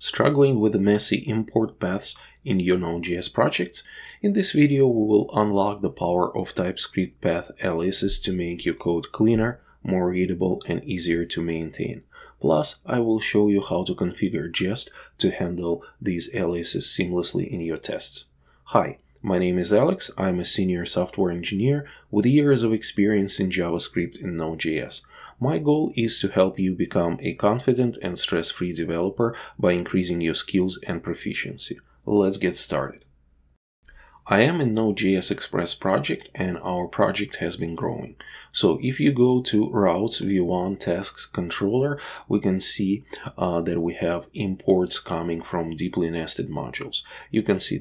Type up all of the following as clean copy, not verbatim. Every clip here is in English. struggling with the messy import paths in your Node.js projects? In this video, we will unlock the power of TypeScript path aliases to make your code cleaner, more readable, and easier to maintain. Plus, I will show you how to configure Jest to handle these aliases seamlessly in your tests. Hi, my name is Alex. I'm a senior software engineer with years of experience in JavaScript and Node.js. My goal is to help you become a confident and stress-free developer by increasing your skills and proficiency. Let's get started. I am in Node.js Express project, and our project has been growing. So if you go to routes v1 tasks controller, we can see that we have imports coming from deeply nested modules. You can see ...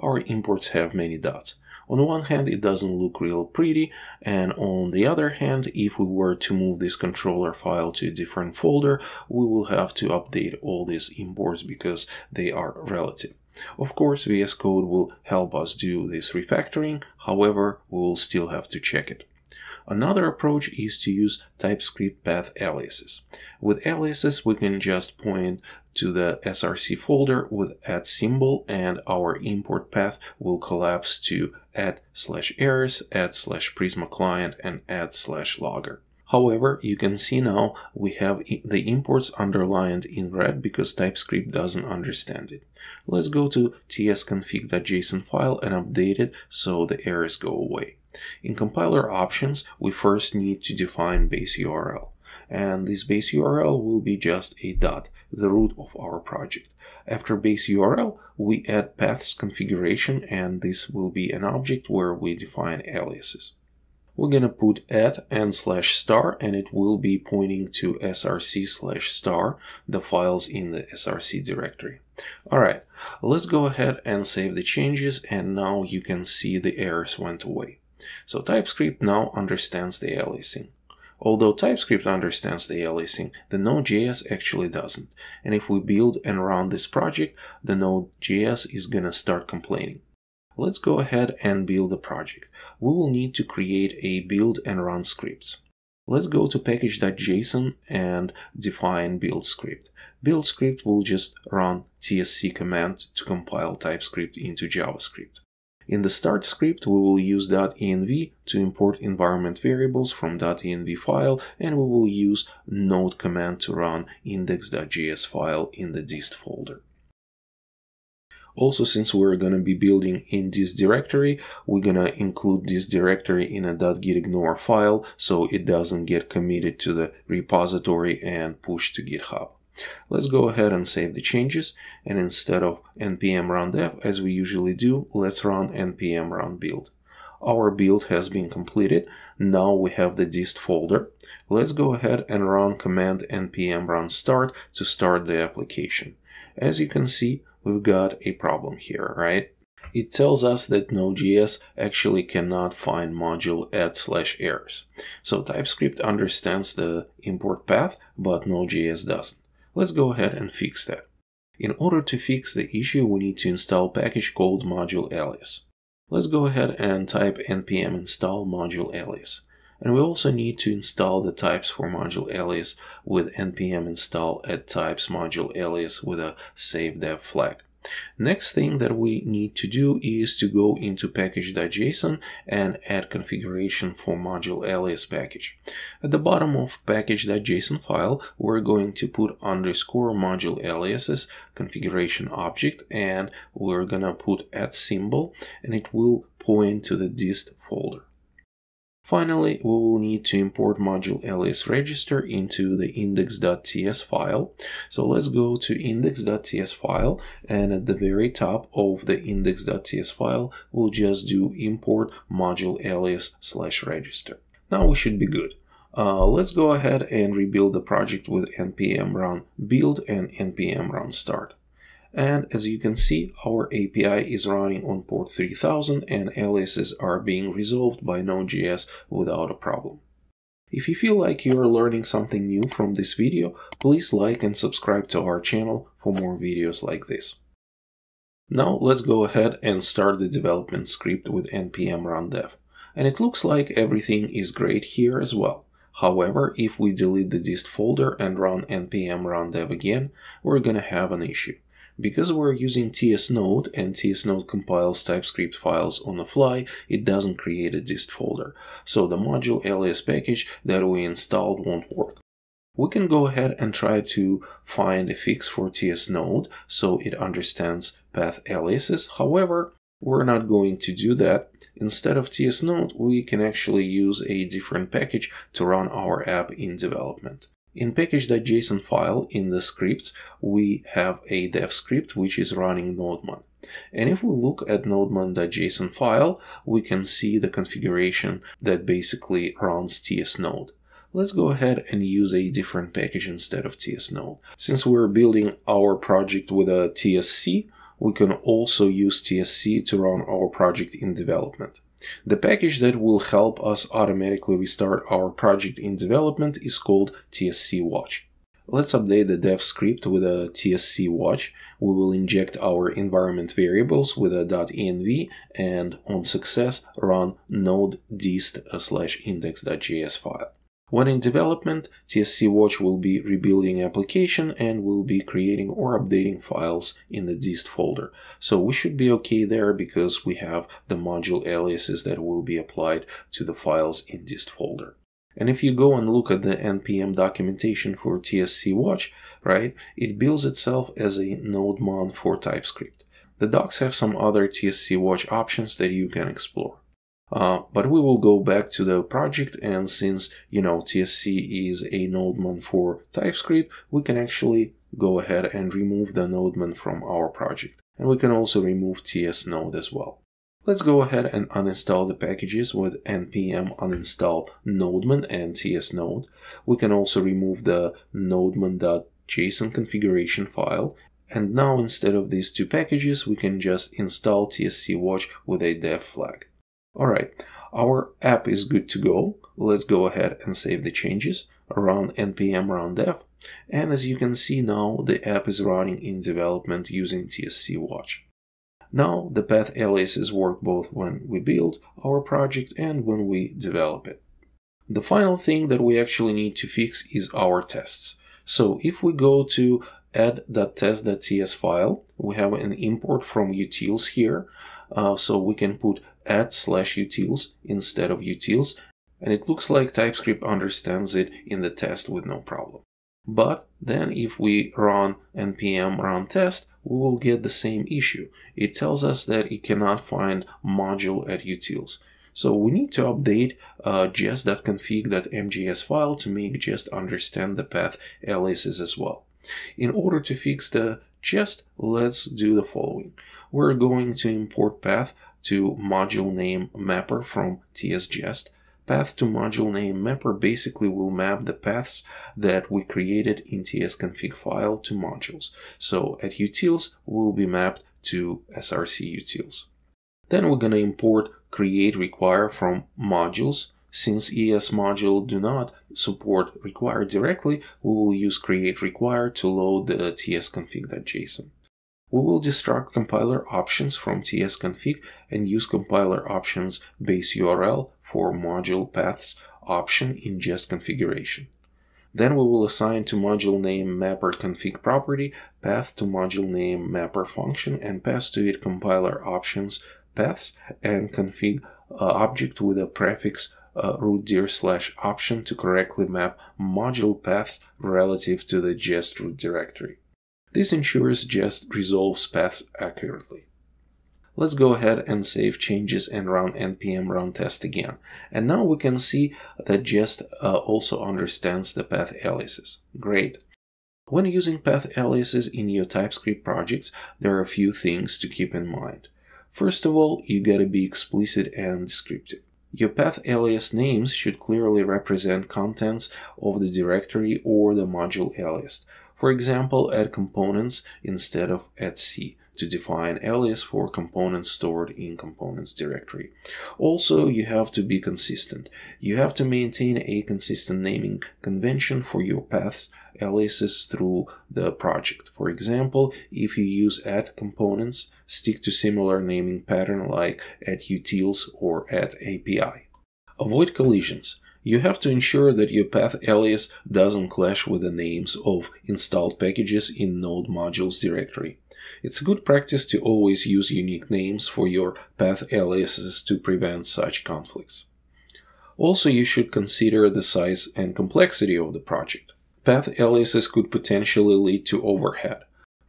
Our imports have many dots. On one hand, it doesn't look real pretty, and on the other hand, if we were to move this controller file to a different folder, we will have to update all these imports because they are relative. Of course, VS Code will help us do this refactoring, however, we will still have to check it. Another approach is to use TypeScript path aliases. With aliases, we can just point to the src folder with @ symbol, and our import path will collapse to @ /errors, @ /prisma client, and @ logger. However, you can see now we have the imports underlined in red because TypeScript doesn't understand it. Let's go to tsconfig.json file and update it so the errors go away. In compiler options, we first need to define base URL. And this base URL will be just a dot, the root of our project. After base URL, we add paths configuration, and this will be an object where we define aliases. We're gonna put @ and /* and it will be pointing to src/*, the files in the src directory. Alright, let's go ahead and save the changes, and now you can see the errors went away. So TypeScript now understands the aliasing. Although TypeScript understands the aliasing, the Node.js actually doesn't. And if we build and run this project, the Node.js is gonna start complaining. Let's go ahead and build the project. We will need to create a build and run scripts. Let's go to package.json and define build script. Build script will just run tsc command to compile TypeScript into JavaScript. In the start script, we will use .env to import environment variables from .env file, and we will use node command to run index.js file in the dist folder. Also, since we're going to be building in this directory, we're going to include this directory in a .gitignore file so it doesn't get committed to the repository and pushed to GitHub. Let's go ahead and save the changes, and instead of npm run dev as we usually do, let's run npm run build. Our build has been completed. Now we have the dist folder. Let's go ahead and run command npm run start to start the application. As you can see, we've got a problem here, right? It tells us that Node.js actually cannot find module @/errors. So TypeScript understands the import path, but Node.js doesn't. Let's go ahead and fix that. In order to fix the issue, we need to install a package called module-alias. Let's go ahead and type npm install module-alias. And we also need to install the types for module-alias with npm install @types module-alias with a save dev flag. Next thing that we need to do is to go into package.json and add configuration for module-alias package. At the bottom of package.json file, we're going to put _module-aliases configuration object, and we're gonna put @ symbol, and it will point to the dist folder. Finally, we will need to import module-alias register into the index.ts file. So let's go to index.ts file, and at the very top of the index.ts file, we'll just do import module-alias/register. Now we should be good. Let's go ahead and rebuild the project with npm run build and npm run start. And as you can see, our API is running on port 3000, and aliases are being resolved by Node.js without a problem. If you feel like you are learning something new from this video, please like and subscribe to our channel for more videos like this. Now let's go ahead and start the development script with npm run dev. And it looks like everything is great here as well. However, if we delete the dist folder and run npm run dev again, we're gonna have an issue. Because we're using ts-node and ts-node compiles TypeScript files on the fly, it doesn't create a dist folder. So the module-alias package that we installed won't work. We can go ahead and try to find a fix for ts-node so it understands path aliases. However, we're not going to do that. Instead of ts-node, we can actually use a different package to run our app in development. In package.json file, in the scripts, we have a dev script which is running nodemon. And if we look at nodemon.json file, we can see the configuration that basically runs ts-node. Let's go ahead and use a different package instead of ts-node. Since we're building our project with a tsc, we can also use tsc to run our project in development. The package that will help us automatically restart our project in development is called tsc-watch. Let's update the dev script with a tsc-watch. We will inject our environment variables with a .env and on success run node dist/index.js file. When in development, tsc-watch will be rebuilding application and will be creating or updating files in the dist folder. So we should be okay there because we have the module aliases that will be applied to the files in dist folder. And if you go and look at the npm documentation for tsc-watch, right, it builds itself as a nodemon for TypeScript. The docs have some other tsc-watch options that you can explore. But we will go back to the project, and since, you know, tsc is a nodemon for TypeScript, we can actually go ahead and remove the nodemon from our project. And we can also remove ts-node as well. Let's go ahead and uninstall the packages with npm uninstall nodemon and ts-node. We can also remove the nodemon.json configuration file. And now instead of these two packages, we can just install tsc-watch with a dev flag. Alright, our app is good to go. Let's go ahead and save the changes, run npm run dev, and as you can see now, the app is running in development using tsc-watch. Now, the path aliases work both when we build our project and when we develop it. The final thing that we actually need to fix is our tests. So if we go to add.test.ts file, we have an import from utils here, so we can put add/utils instead of utils, and it looks like TypeScript understands it in the test with no problem. But then if we run npm run test, we will get the same issue. It tells us that it cannot find module at utils. So we need to update jest.config.mjs file to make Jest understand the path aliases as well. In order to fix the Jest, let's do the following. We're going to import path to module name mapper from ts-jest. Path to module name mapper basically will map the paths that we created in tsconfig file to modules. So at utils will be mapped to src utils. Then we're going to import create require from modules. Since ES module do not support require directly, we will use create require to load the tsconfig.json. We will destruct compiler options from tsconfig and use compiler options base URL for module paths option in Jest configuration. Then we will assign to module name mapper config property path to module name mapper function and pass to it compiler options paths and config object with a prefix root dir/option to correctly map module paths relative to the Jest root directory. This ensures Jest resolves paths accurately. Let's go ahead and save changes and run npm run test again. And now we can see that Jest also understands the path aliases. Great. When using path aliases in your TypeScript projects, there are a few things to keep in mind. First of all, you gotta be explicit and descriptive. Your path alias names should clearly represent contents of the directory or the module alias. For example, add components instead of @c to define alias for components stored in components directory. Also, you have to be consistent. You have to maintain a consistent naming convention for your path aliases through the project. For example, if you use @components, stick to similar naming pattern like @utils or @api. Avoid collisions. you have to ensure that your path alias doesn't clash with the names of installed packages in node modules directory. It's good practice to always use unique names for your path aliases to prevent such conflicts. Also, you should consider the size and complexity of the project. Path aliases could potentially lead to overhead.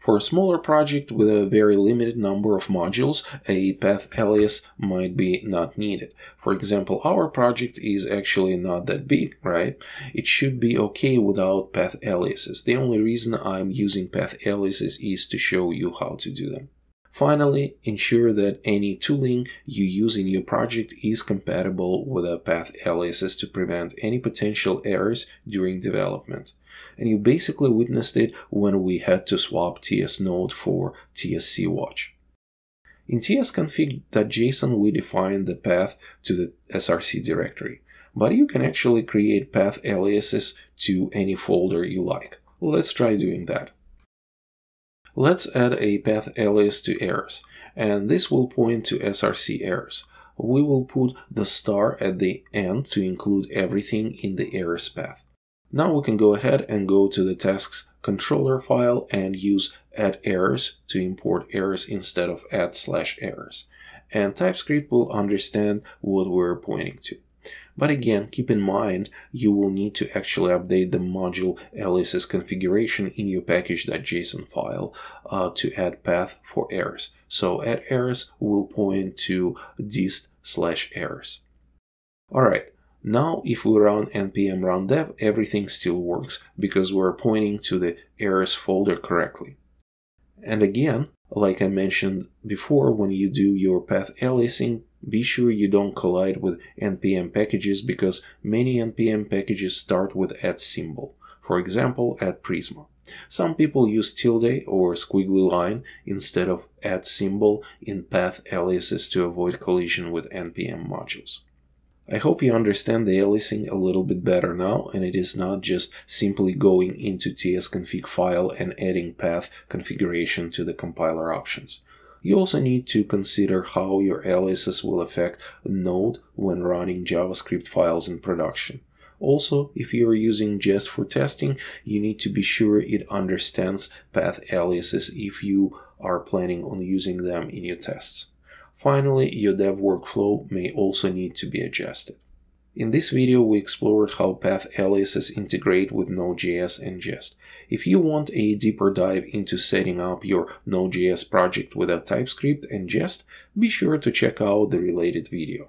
For a smaller project with a very limited number of modules, a path alias might be not needed. For example, our project is actually not that big, right? It should be okay without path aliases. The only reason I'm using path aliases is to show you how to do them. Finally, ensure that any tooling you use in your project is compatible with a path aliases to prevent any potential errors during development. And you basically witnessed it when we had to swap ts-node for tsc-watch. In tsconfig.json, we define the path to the src directory, but you can actually create path aliases to any folder you like. Let's try doing that. Let's add a path alias to errors, and this will point to src errors. We will put the star at the end to include everything in the errors path. Now we can go ahead and go to the tasks controller file and use @errors to import errors instead of @/errors. And TypeScript will understand what we're pointing to. But again, keep in mind, you will need to actually update the module aliases configuration in your package.json file to add path for errors. So @errors will point to dist/errors. All right. Now, if we run npm run dev, everything still works because we're pointing to the errors folder correctly. And again, like I mentioned before, when you do your path aliasing, be sure you don't collide with npm packages because many npm packages start with @ symbol. For example, @Prisma. Some people use tilde or squiggly line instead of @ symbol in path aliases to avoid collision with npm modules. I hope you understand the aliasing a little bit better now, and it is not just simply going into tsconfig file and adding path configuration to the compiler options. You also need to consider how your aliases will affect Node when running JavaScript files in production. Also, if you are using Jest for testing, you need to be sure it understands path aliases if you are planning on using them in your tests. Finally, your dev workflow may also need to be adjusted. In this video, we explored how path aliases integrate with Node.js and Jest. If you want a deeper dive into setting up your Node.js project without TypeScript and Jest, be sure to check out the related video.